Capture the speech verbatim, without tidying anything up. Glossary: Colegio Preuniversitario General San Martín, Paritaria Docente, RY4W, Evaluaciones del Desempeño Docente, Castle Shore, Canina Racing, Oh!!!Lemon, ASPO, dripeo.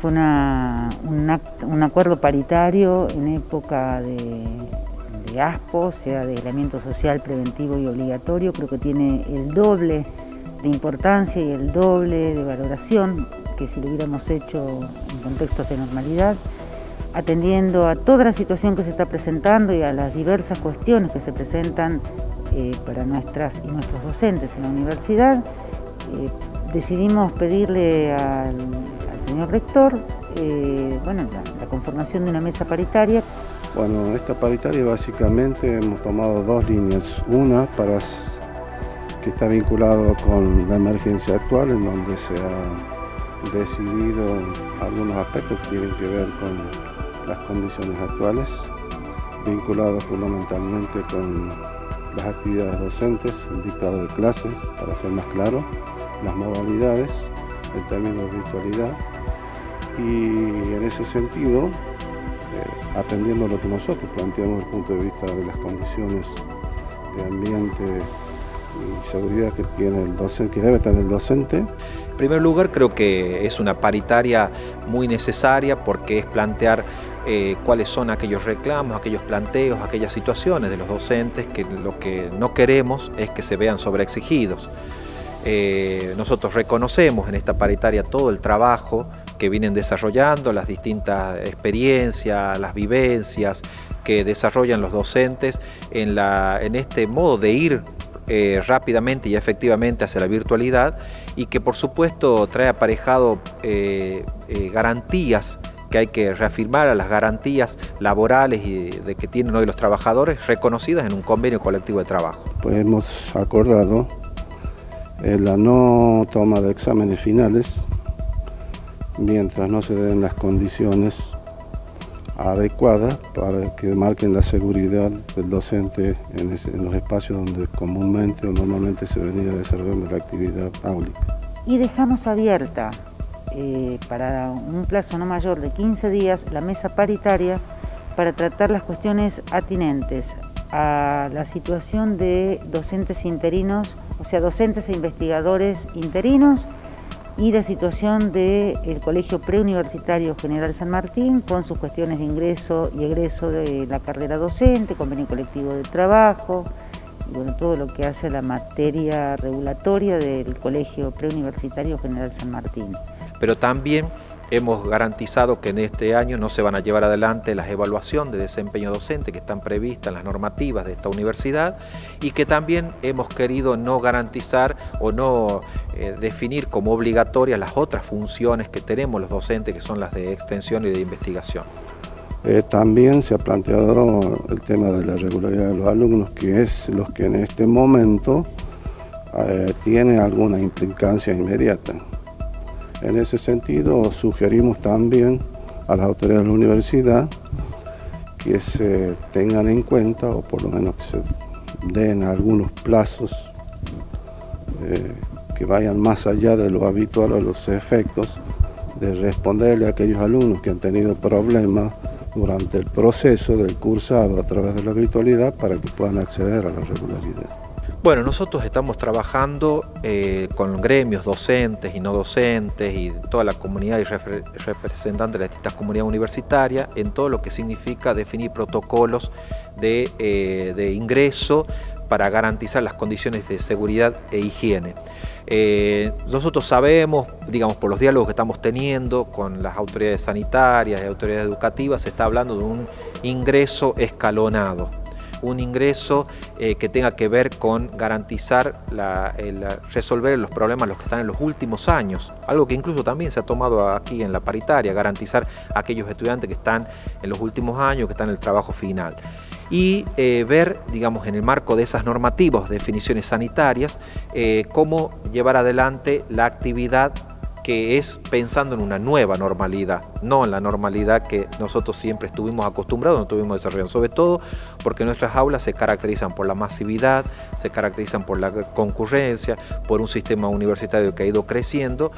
Fue una, un, act, un acuerdo paritario en época de, de ASPO, o sea, de aislamiento social preventivo y obligatorio. Creo que tiene el doble de importancia y el doble de valoración que si lo hubiéramos hecho en contextos de normalidad, atendiendo a toda la situación que se está presentando y a las diversas cuestiones que se presentan eh, para nuestras y nuestros docentes en la universidad. Eh, decidimos pedirle al señor rector, eh, bueno, la, la conformación de una mesa paritaria. Bueno, esta paritaria básicamente hemos tomado dos líneas. Una para que está vinculado con la emergencia actual, en donde se ha decidido algunos aspectos que tienen que ver con las condiciones actuales, vinculados fundamentalmente con las actividades docentes, el dictado de clases, para ser más claro, las modalidades, en términos de virtualidad. Y en ese sentido, eh, atendiendo lo que nosotros planteamos desde el punto de vista de las condiciones de ambiente y seguridad que tiene el docente, que debe tener el docente. En primer lugar, creo que es una paritaria muy necesaria porque es plantear eh, cuáles son aquellos reclamos, aquellos planteos, aquellas situaciones de los docentes que lo que no queremos es que se vean sobreexigidos. Eh, nosotros reconocemos en esta paritaria todo el trabajo que vienen desarrollando, las distintas experiencias, las vivencias que desarrollan los docentes en, la, en este modo de ir eh, rápidamente y efectivamente hacia la virtualidad, y que por supuesto trae aparejado eh, eh, garantías que hay que reafirmar, a las garantías laborales y de que tienen hoy los trabajadores reconocidas en un convenio colectivo de trabajo. Pues hemos acordado la no toma de exámenes finales mientras no se den las condiciones adecuadas para que marquen la seguridad del docente en, ese, en los espacios donde comúnmente o normalmente se venía desarrollando la actividad áulica. Y dejamos abierta eh, para un plazo no mayor de quince días la mesa paritaria para tratar las cuestiones atinentes a la situación de docentes interinos, o sea, docentes e investigadores interinos, y la situación del Colegio Preuniversitario General San Martín con sus cuestiones de ingreso y egreso de la carrera docente, convenio colectivo de trabajo, y bueno, todo lo que hace la materia regulatoria del Colegio Preuniversitario General San Martín. Pero también hemos garantizado que en este año no se van a llevar adelante las evaluaciones de desempeño docente que están previstas en las normativas de esta universidad, y que también hemos querido no garantizar o no eh, definir como obligatorias las otras funciones que tenemos los docentes, que son las de extensión y de investigación. Eh, también se ha planteado el tema de la regularidad de los alumnos, que es los que en este momento eh, tienen alguna implicancia inmediata. En ese sentido, sugerimos también a las autoridades de la universidad que se tengan en cuenta, o por lo menos que se den algunos plazos eh, que vayan más allá de lo habitual a los efectos de responderle a aquellos alumnos que han tenido problemas durante el proceso del cursado a través de la virtualidad para que puedan acceder a la regularidad. Bueno, nosotros estamos trabajando eh, con gremios docentes y no docentes y toda la comunidad y representantes de las distintas comunidades universitarias en todo lo que significa definir protocolos de, eh, de ingreso para garantizar las condiciones de seguridad e higiene. Eh, nosotros sabemos, digamos, por los diálogos que estamos teniendo con las autoridades sanitarias y autoridades educativas, se está hablando de un ingreso escalonado. Un ingreso eh, que tenga que ver con garantizar, la, el, resolver los problemas los que están en los últimos años, algo que incluso también se ha tomado aquí en la paritaria, garantizar a aquellos estudiantes que están en los últimos años, que están en el trabajo final. Y eh, ver, digamos, en el marco de esas normativas, definiciones sanitarias, eh, cómo llevar adelante la actividad que es pensando en una nueva normalidad, no en la normalidad que nosotros siempre estuvimos acostumbrados, no estuvimos desarrollando, sobre todo porque nuestras aulas se caracterizan por la masividad, se caracterizan por la concurrencia, por un sistema universitario que ha ido creciendo.